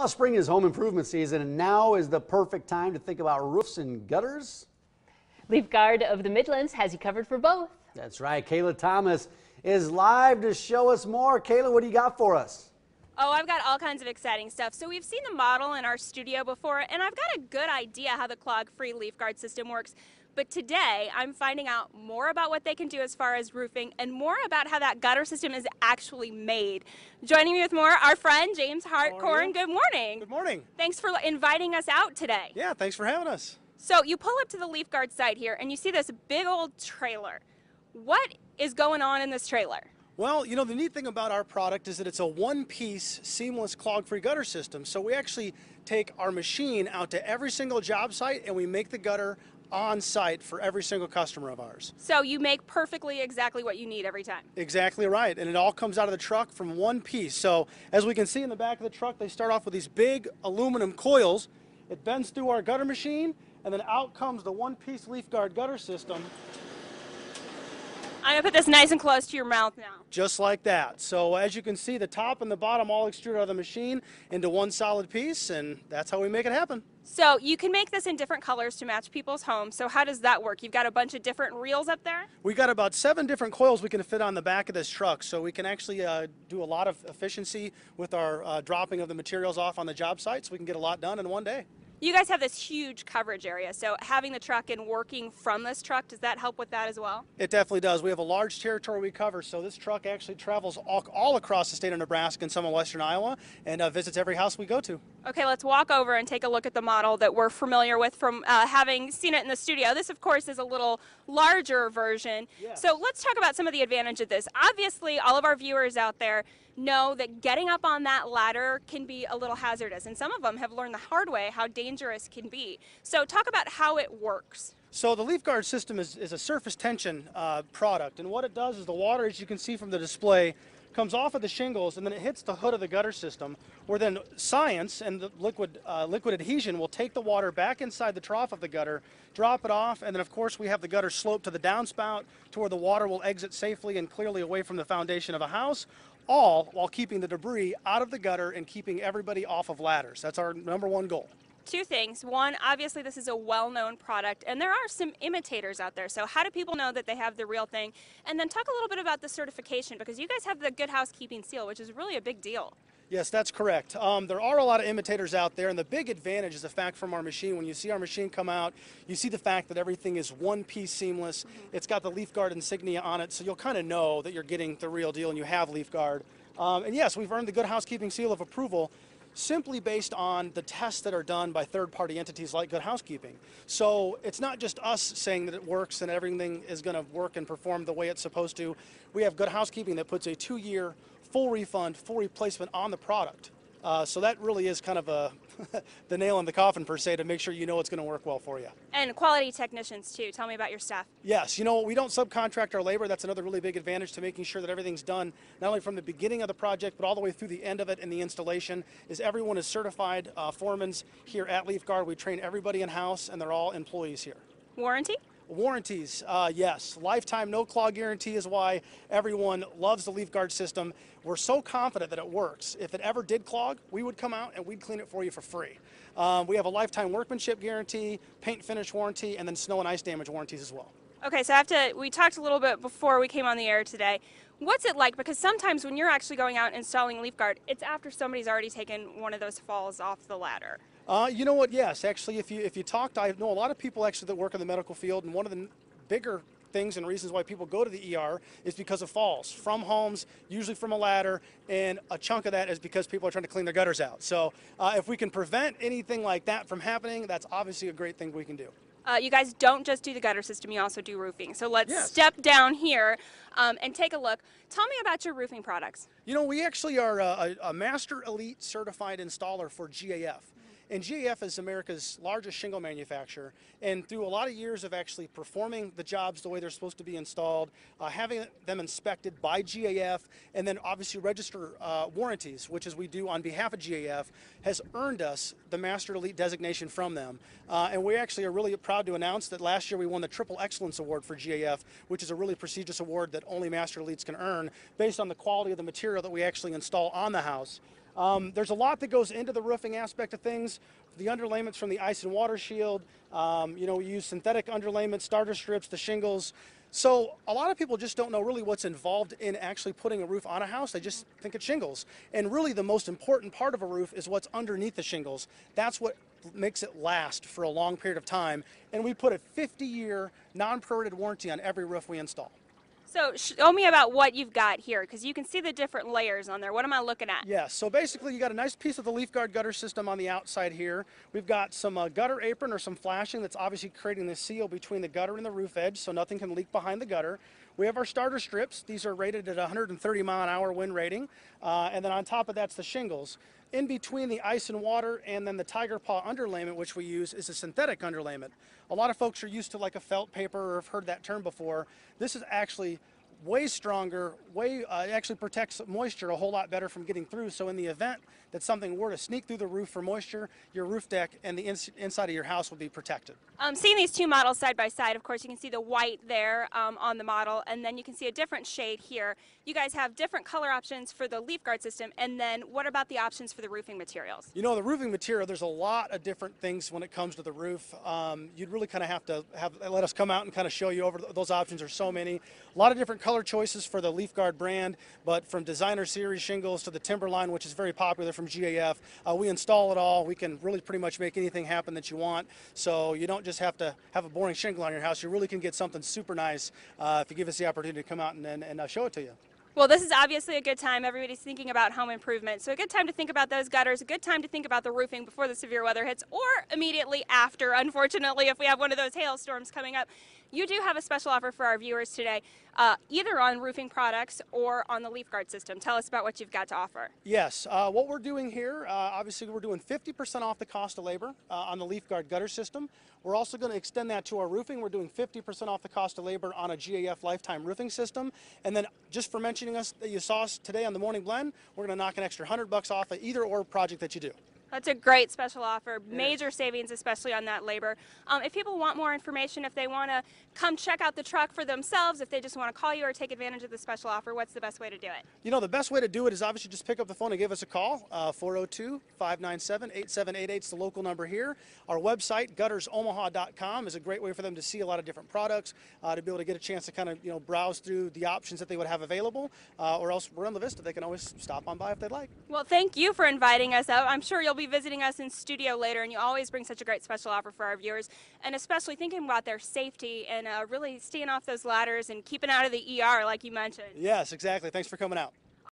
Well, spring is home improvement season, and now is the perfect time to think about roofs and gutters. LeafGuard of the Midlands has you covered for both. That's right. Kayla Thomas is live to show us more. Kayla, what do you got for us? Oh, I've got all kinds of exciting stuff. So we've seen the model in our studio before, and I've got a good idea how the clog-free LeafGuard system works. But today, I'm finding out more about what they can do as far as roofing and more about how that gutter system is actually made. Joining me with more, our friend James Hartcorn. Good morning. Good morning. Thanks for inviting us out today. Yeah, thanks for having us. So you pull up to the LeafGuard site here, and you see this big old trailer. What is going on in this trailer? Well, you know, the neat thing about our product is that it's a one-piece, seamless, clog-free gutter system. So we actually take our machine out to every single job site, and we make the gutter on site for every single customer of ours. So you make perfectly exactly what you need every time. Exactly right, and it all comes out of the truck from one piece. So as we can see in the back of the truck, they start off with these big aluminum coils. It bends through our gutter machine, and then out comes the one-piece LeafGuard gutter system. I'm gonna put this nice and close to your mouth now. Just like that. So as you can see, the top and the bottom all extrude out of the machine into one solid piece, and that's how we make it happen. So you can make this in different colors to match people's homes. So how does that work? You've got a bunch of different reels up there? We've got about 7 different coils we can fit on the back of this truck. So we can actually do a lot of efficiency with our dropping of the materials off on the job site, so we can get a lot done in one day. You guys have this huge coverage area, so having the truck and working from this truck, does that help with that as well? It definitely does. We have a large territory we cover, so this truck actually travels all across the state of Nebraska and some of western Iowa, and visits every house we go to. Okay, let's walk over and take a look at the model that we're familiar with from having seen it in the studio. This, of course, is a little larger version. Yes. So let's talk about some of the advantage of this. Obviously, all of our viewers out there know that getting up on that ladder can be a little hazardous, and some of them have learned the hard way how dangerous can be. So talk about how it works. So the LeafGuard system is a surface tension product, and what it does is the water, as you can see from the display, comes off of the shingles, and then it hits the hood of the gutter system, where then science and the liquid adhesion will take the water back inside the trough of the gutter, drop it off, and then of course we have the gutter slope to the downspout to where the water will exit safely and clearly away from the foundation of a house, all while keeping the debris out of the gutter and keeping everybody off of ladders. That's our #1 goal. 2 things. 1, obviously this is a well-known product, and there are some imitators out there. So how do people know that they have the real thing? And then talk a little bit about the certification, because you guys have the Good Housekeeping seal, which is really a big deal. Yes, that's correct. There are a lot of imitators out there, and the big advantage is the fact from our machine. When you see our machine come out, you see the fact that everything is one-piece seamless. It's got the LeafGuard insignia on it, so you'll kind of know that you're getting the real deal and you have LeafGuard. And yes, we've earned the Good Housekeeping seal of approval, simply based on the tests that are done by third-party entities like Good Housekeeping. So it's not just us saying that it works and everything is going to work and perform the way it's supposed to. We have Good Housekeeping that puts a 2-year full refund, full replacement on the product. So that really is kind of a the nail in the coffin, per se, to make sure you know it's going to work well for you. And quality technicians, too. Tell me about your staff. Yes. You know, we don't subcontract our labor. That's another really big advantage to making sure that everything's done, not only from the beginning of the project, but all the way through the end of it and the installation, is everyone is certified foremans here at LeafGuard. We train everybody in-house, and they're all employees here. Warranty? Warranties, yes. Lifetime no-clog guarantee is why everyone loves the LeafGuard system. We're so confident that it works. If it ever did clog, we would come out and we'd clean it for you for free. We have a lifetime workmanship guarantee, paint finish warranty, and then snow and ice damage warranties as well. Okay, so we talked a little bit before we came on the air today. What's it like? Because sometimes when you're actually going out and installing LeafGuard, it's after somebody's already taken one of those falls off the ladder. You know what? Yes, actually, if you talked, I know a lot of people actually that work in the medical field, and one of the bigger things and reasons why people go to the ER is because of falls from homes, usually from a ladder, and a chunk of that is because people are trying to clean their gutters out. So if we can prevent anything like that from happening, that's obviously a great thing we can do. You guys don't just do the gutter system, you also do roofing. So let's step down here and take a look. Tell me about your roofing products. You know, we actually are a Master Elite certified installer for GAF. And GAF is America's largest shingle manufacturer, and through a lot of years of actually performing the jobs the way they're supposed to be installed, having them inspected by GAF, and then obviously register warranties, which is we do on behalf of GAF, has earned us the Master Elite designation from them. And we actually are really proud to announce that last year we won the Triple Excellence Award for GAF, which is a really prestigious award that only Master Elites can earn based on the quality of the material that we actually install on the house. There's a lot that goes into the roofing aspect of things. The underlayments from the ice and water shield, you know, we use synthetic underlayments, starter strips, the shingles. So a lot of people just don't know really what's involved in actually putting a roof on a house. They just think of shingles. And really the most important part of a roof is what's underneath the shingles. That's what makes it last for a long period of time. And we put a 50-year non-prorated warranty on every roof we install. So show me about what you've got here, because you can see the different layers on there. What am I looking at? Yeah, so basically you got a nice piece of the LeafGuard gutter system on the outside here. We've got some gutter apron or some flashing that's obviously creating the seal between the gutter and the roof edge so nothing can leak behind the gutter. We have our starter strips. These are rated at 130 mile an hour wind rating. And then on top of that's the shingles. In between the ice and water and then the Tiger Paw underlayment, which we use, is a synthetic underlayment. A lot of folks are used to like a felt paper or have heard that term before. This is actually way stronger, it actually protects moisture a whole lot better from getting through. So in the event that something were to sneak through the roof for moisture, your roof deck and the inside of your house will be protected. Seeing these two models side by side, of course, you can see the white there on the model, and then you can see a different shade here. You guys have different color options for the LeafGuard system, and then what about the options for the roofing materials? You know, the roofing material, there's a lot of different things when it comes to the roof. You'd really kind of have to let us come out and kind of show you over those options. There's so many. A lot of different color choices for the LeafGuard brand, but from Designer Series shingles to the Timberline, which is very popular from GAF, we install it all. We can really pretty much make anything happen that you want, so you don't just have to have a boring shingle on your house. You really can get something super nice if you give us the opportunity to come out and show it to you. Well, this is obviously a good time. Everybody's thinking about home improvement, so a good time to think about those gutters, a good time to think about the roofing before the severe weather hits, or immediately after, unfortunately, if we have one of those hailstorms coming up. You do have a special offer for our viewers today, either on roofing products or on the LeafGuard system. Tell us about what you've got to offer. Yes, what we're doing here, obviously we're doing 50% off the cost of labor on the LeafGuard gutter system. We're also going to extend that to our roofing. We're doing 50% off the cost of labor on a GAF lifetime roofing system. And then just for mentioning us that you saw us today on the Morning Blend, we're going to knock an extra $100 off of either or project that you do. That's a great special offer, major savings, especially on that labor. If people want more information, if they want to come check out the truck for themselves, if they just want to call you or take advantage of the special offer, what's the best way to do it? You know, the best way to do it is obviously just pick up the phone and give us a call, 402-597-8788 is the local number here. Our website, guttersomaha.com, is a great way for them to see a lot of different products, to be able to get a chance to kind of, you know, browse through the options that they would have available, or else we're on the Vista. They can always stop on by if they'd like. Well, thank you for inviting us out. I'm sure you'll be visiting us in studio later, and you always bring such a great special offer for our viewers, and especially thinking about their safety and really staying off those ladders and keeping out of the ER like you mentioned. Yes, exactly. Thanks for coming out.